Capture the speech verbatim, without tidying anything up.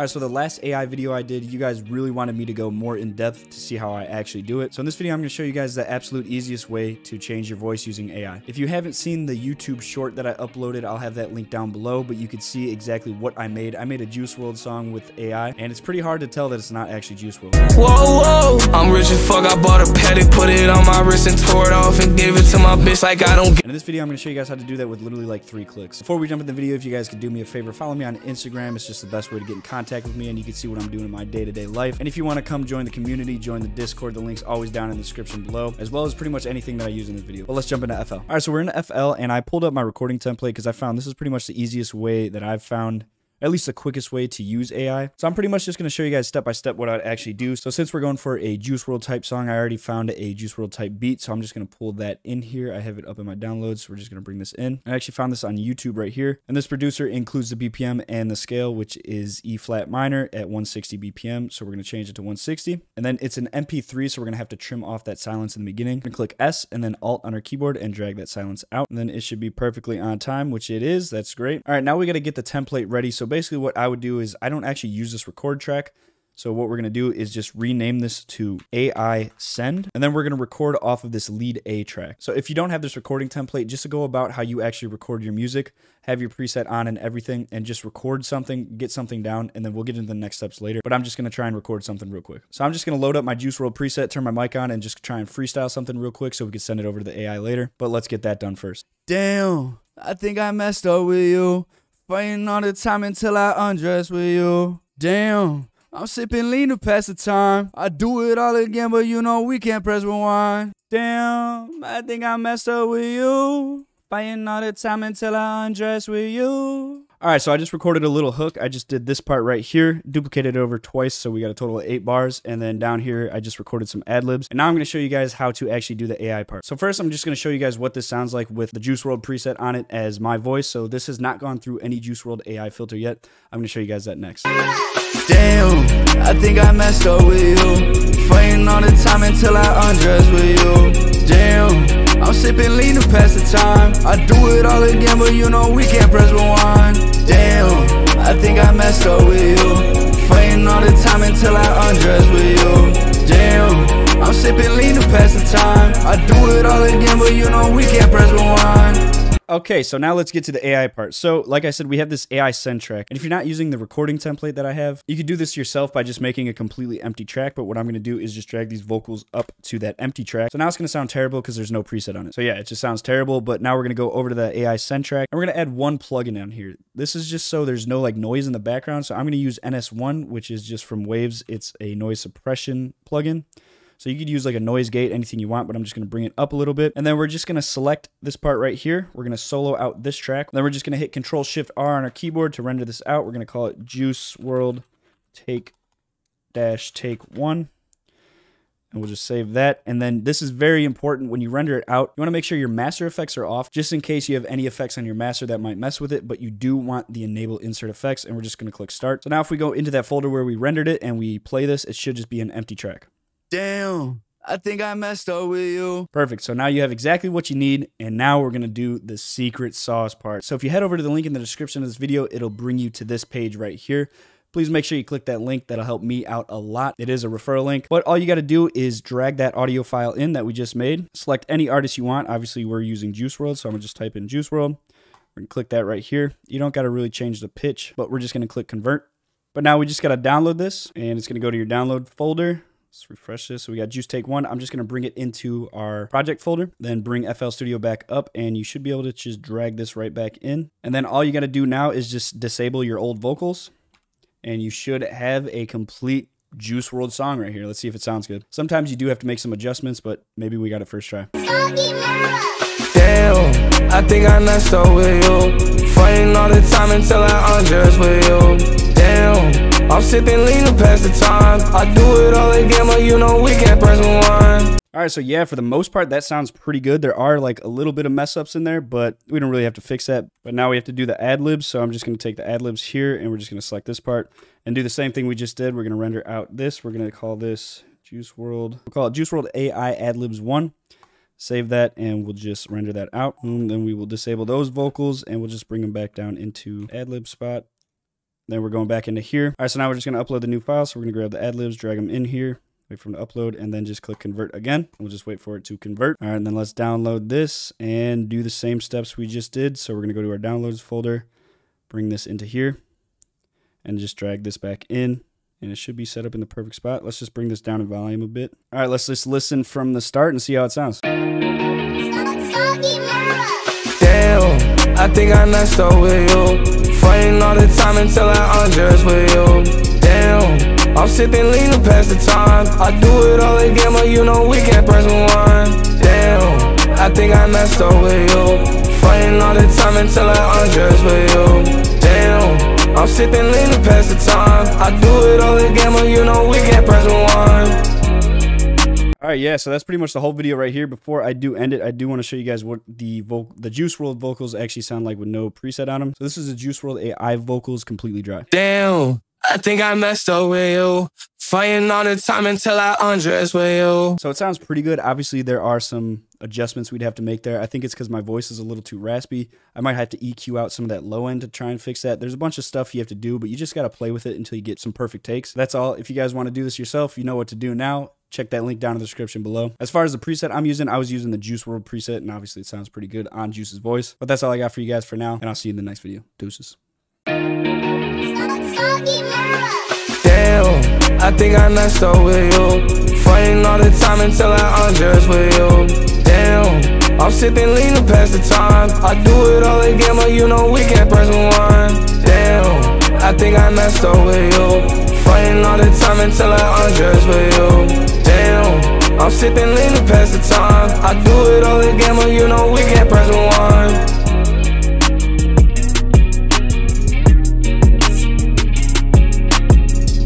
All right, so the last A I video I did, you guys really wanted me to go more in depth to see how I actually do it. So in this video, I'm gonna show you guys the absolute easiest way to change your voice using A I. If you haven't seen the YouTube short that I uploaded, I'll have that link down below, but you can see exactly what I made. I made a Juice world song with A I, and it's pretty hard to tell that it's not actually Juice world. Whoa, whoa, I'm rich as fuck, I bought a patty, put it on my wrist and tore it off and gave it to my bitch like I don't get. And in this video, I'm gonna show you guys how to do that with literally like three clicks. Before we jump in the video, if you guys could do me a favor, follow me on Instagram. It's just the best way to get in contact Contact with me, and you can see what I'm doing in my day-to-day life. And if you want to come join the community, join the Discord. The link's always down in the description below, as well as pretty much anything that I use in this video. But let's jump into F L. All right, so we're in F L, and I pulled up my recording template because I found this is pretty much the easiest way that I've found, at least the quickest way to use A I. So I'm pretty much just gonna show you guys step by step what I'd actually do. So since we're going for a Juice world type song, I already found a Juice world type beat, so I'm just gonna pull that in here. I have it up in my downloads, so we're just gonna bring this in. I actually found this on YouTube right here. And this producer includes the B P M and the scale, which is E flat minor at one sixty B P M. So we're gonna change it to one sixty. And then it's an M P three, so we're gonna have to trim off that silence in the beginning. I'm gonna click S and then Alt on our keyboard and drag that silence out. And then it should be perfectly on time, which it is. That's great. All right, now we gotta get the template ready. So basically what I would do is I don't actually use this record track. So what we're going to do is just rename this to A I Send, and then we're going to record off of this lead A track. So if you don't have this recording template, just to go about how you actually record your music, have your preset on and everything, and just record something, get something down, and then we'll get into the next steps later. But I'm just going to try and record something real quick. So I'm just going to load up my Juice world preset, turn my mic on, and just try and freestyle something real quick so we can send it over to the A I later. But let's get that done first. Damn, I think I messed up with you. Fighting all the time until I undress with you. Damn, I'm sipping lean to pass the time. I do it all again, but you know we can't press rewind. Damn, I think I messed up with you. Fighting all the time until I undress with you. All right, so I just recorded a little hook. I just did this part right here, duplicated it over twice, so we got a total of eight bars. And then down here, I just recorded some ad-libs. And now I'm gonna show you guys how to actually do the A I part. So first, I'm just gonna show you guys what this sounds like with the Juice world preset on it as my voice. So this has not gone through any Juice world A I filter yet. I'm gonna show you guys that next. Damn, I think I messed up with you. Fighting all the time until I undress with you. Damn. I'm sipping lean to pass the time. I do it all again, but you know we can't press rewind. Damn, I think I messed up with you. Fighting all the time until I undress with you. Damn, I'm sipping lean to pass the time. I do it all again, but you know we can't press rewind. Okay, so now let's get to the A I part. So like I said, we have this A I Send track. And if you're not using the recording template that I have, you could do this yourself by just making a completely empty track. But what I'm gonna do is just drag these vocals up to that empty track. So now it's gonna sound terrible because there's no preset on it. So yeah, it just sounds terrible. But now we're gonna go over to the A I Send track and we're gonna add one plugin down here. This is just so there's no like noise in the background. So I'm gonna use N S one, which is just from Waves. It's a noise suppression plugin. So you could use like a noise gate, anything you want, but I'm just gonna bring it up a little bit. And then we're just gonna select this part right here. We're gonna solo out this track. Then we're just gonna hit Control Shift R on our keyboard to render this out. We're gonna call it Juice world take dash take one. And we'll just save that. And then this is very important when you render it out. You wanna make sure your master effects are off, just in case you have any effects on your master that might mess with it, but you do want the enable insert effects, and we're just gonna click start. So now if we go into that folder where we rendered it and we play this, it should just be an empty track. Damn, I think I messed up with you. Perfect, so now you have exactly what you need, and now we're gonna do the secret sauce part. So if you head over to the link in the description of this video, it'll bring you to this page right here. Please make sure you click that link, that'll help me out a lot. It is a referral link, but all you gotta do is drag that audio file in that we just made, select any artist you want. Obviously we're using Juice world, so I'm gonna just type in Juice world. We're gonna click that right here. You don't gotta really change the pitch, but we're just gonna click convert. But now we just gotta download this, and it's gonna go to your download folder. Let's refresh this. So we got Juice Take One. I'm just going to bring it into our project folder, then bring F L Studio back up, and you should be able to just drag this right back in. And then all you got to do now is just disable your old vocals, and you should have a complete Juice world song right here. Let's see if it sounds good. Sometimes you do have to make some adjustments, but maybe we got it first try. Damn, I think I messed up with you. Fighting all the time until I undress with you. Damn. I'm sipping lean to pass the time. I do it all again, but you know we can't press rewind. All right, so yeah, for the most part, that sounds pretty good. There are like a little bit of mess ups in there, but we don't really have to fix that. But now we have to do the ad libs. So I'm just gonna take the ad libs here, and we're just gonna select this part and do the same thing we just did. We're gonna render out this. We're gonna call this Juice world. We'll call it Juice world A I ad libs one. Save that, and we'll just render that out. And then we will disable those vocals, and we'll just bring them back down into ad lib spot. Then we're going back into here. All right, so now we're just gonna upload the new file. So we're gonna grab the ad libs, drag them in here, wait for them to upload, and then just click convert again. We'll just wait for it to convert. All right, and then let's download this and do the same steps we just did. So we're gonna go to our downloads folder, bring this into here, and just drag this back in, and it should be set up in the perfect spot. Let's just bring this down in volume a bit. All right, let's just listen from the start and see how it sounds. Damn, I think I messed up with you. Fighting all the time until I undress with you. Damn, I'm sitting leaning past the time. I do it all again, but you know we can't press rewind. Damn, I think I messed up with you. Fighting all the time until I undress with you. Damn, I'm sipping leaning past the time. I do it all again, but you know we can't press rewind. All right, yeah, so that's pretty much the whole video right here. Before I do end it, I do want to show you guys what the vocal, the Juice world vocals actually sound like with no preset on them. So this is the Juice world A I vocals, completely dry. Damn, I think I messed up with you. Fighting all the time until I undress with you. So it sounds pretty good. Obviously, there are some adjustments we'd have to make there. I think it's because my voice is a little too raspy. I might have to E Q out some of that low end to try and fix that. There's a bunch of stuff you have to do, but you just got to play with it until you get some perfect takes. That's all. If you guys want to do this yourself, you know what to do now. Check that link down in the description below. As far as the preset I'm using, I was using the Juice world preset, and obviously it sounds pretty good on Juice's voice. But that's all I got for you guys for now, and I'll see you in the next video. Deuces. Damn, I think I messed up with you. Fighting all the time until I undress with you. Damn, I'm sitting leaning past the time. I do it all again, but you know we can't press rewind. Damn, I think I messed up with you. Fighting all the time until I undress with you. Damn, I'm sitting leaning past the time. I do it all again, but you know we can't press rewind.